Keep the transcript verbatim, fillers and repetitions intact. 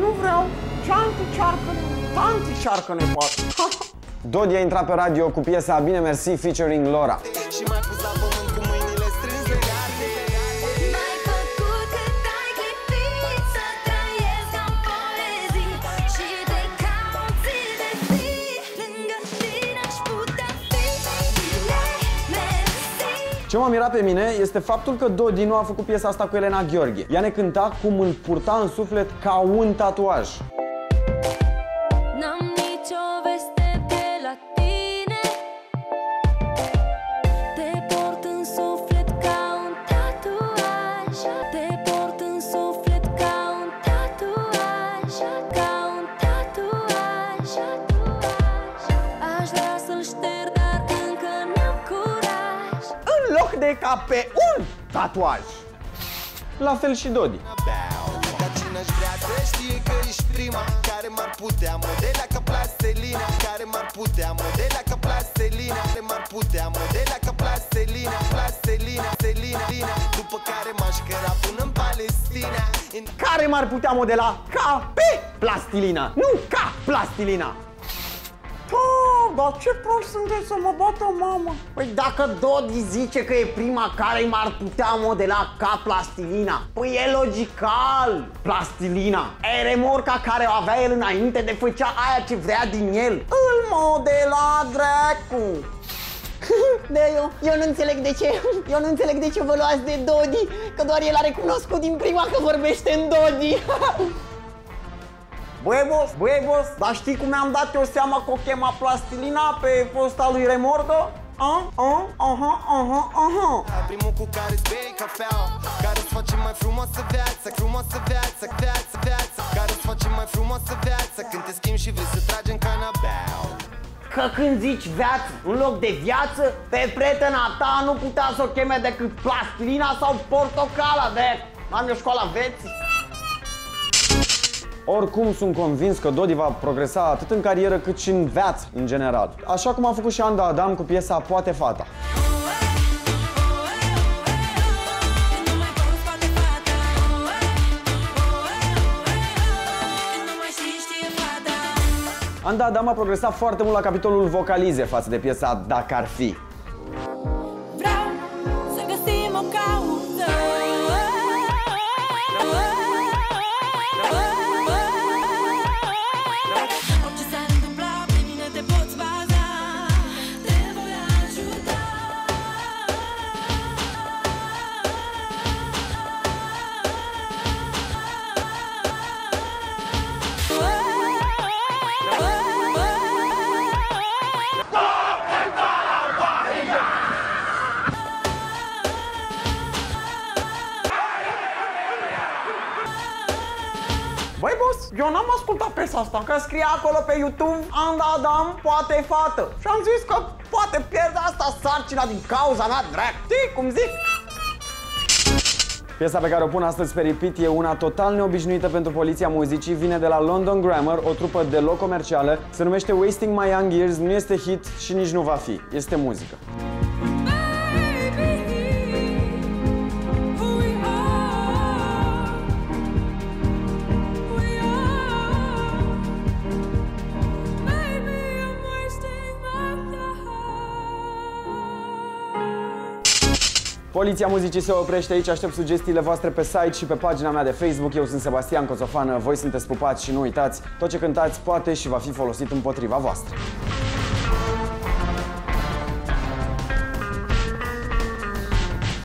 Nu vreau. Ceanti cearcă-ne, tanti cearcă-ne poate. Doddy a intrat pe radio cu piesa Bine Mersi featuring Lora. Și m-a pus la pământ cu mâinile strâns legate. M-ai făcut că te-ai lipit să trăiesc ca în poezii și te cauți de zi. Lângă tine aș putea fi. Bine Mersi. Ce m-a mirat pe mine este faptul că Doddy nu a făcut piesa asta cu Elena Gheorghe. Ea ne cânta cum îl purta în suflet ca un tatuaj. Ca pe un tatuaj. La fel și Doddy. Dar cine-aș vrea să știe că ești prima care m-ar putea modela ca plastelina, care m-ar putea modela ca plastelina, care m-ar putea modela ca plastelina, plastelina, plastelina, după care m-aș căra până în Palestina. Care m-ar putea modela ca pe plastilina, nu ca plastilina. Dar ce prost sunteți să mă bată mama? Păi dacă Doddy zice că e prima care m-ar putea modela ca plastilina, păi e logical plastilina. E remorca care o avea el înainte de făcea aia ce vrea din el. Îl modela dracu. De eu, eu nu înțeleg de ce, eu nu înțeleg de ce vă luați de Doddy, că doar el a recunoscut din prima că vorbește în Doddy. Băi, boss, băi, boss, dar știi cum mi-am dat eu seama că o chema plastilina pe posta lui Remorcă? Aha, aha, aha, aha. Primul cu care-ți bei cafeaua, care-ți face mai frumoasă viața, frumoasă viața, viața, viața, care-ți face mai frumoasă viața, când te schimbi și vrei să tragi în canabea. Că când zici viață în loc de viață, pe prietena ta nu putea să o cheme decât plastilina sau portocala, de am eu școala veții. Oricum, sunt convins că Doddy va progresa atât în carieră cât și în viață, în general. Așa cum a făcut și Anda Adam cu piesa Poate Fata. Anda Adam a progresat foarte mult la capitolul vocalize față de piesa Dacă ar fi. Băi, boss, eu n-am ascultat piesa asta, că scrie acolo pe YouTube Anda Adam, Poate Fată. Și am zis că poate pierde asta sarcina din cauza mea, drag. Știi cum zic? Piesa pe care o pun astăzi pe repeat e una total neobișnuită pentru Poliția Muzicii, vine de la London Grammar, o trupă deloc comercială, se numește Wasting My Young Years, nu este hit și nici nu va fi, este muzică. Poliția Muzicii se oprește aici, aștept sugestiile voastre pe site și pe pagina mea de Facebook. Eu sunt Sebastian Coțofan, voi sunteți pupați și nu uitați, tot ce cântați poate și va fi folosit împotriva voastră.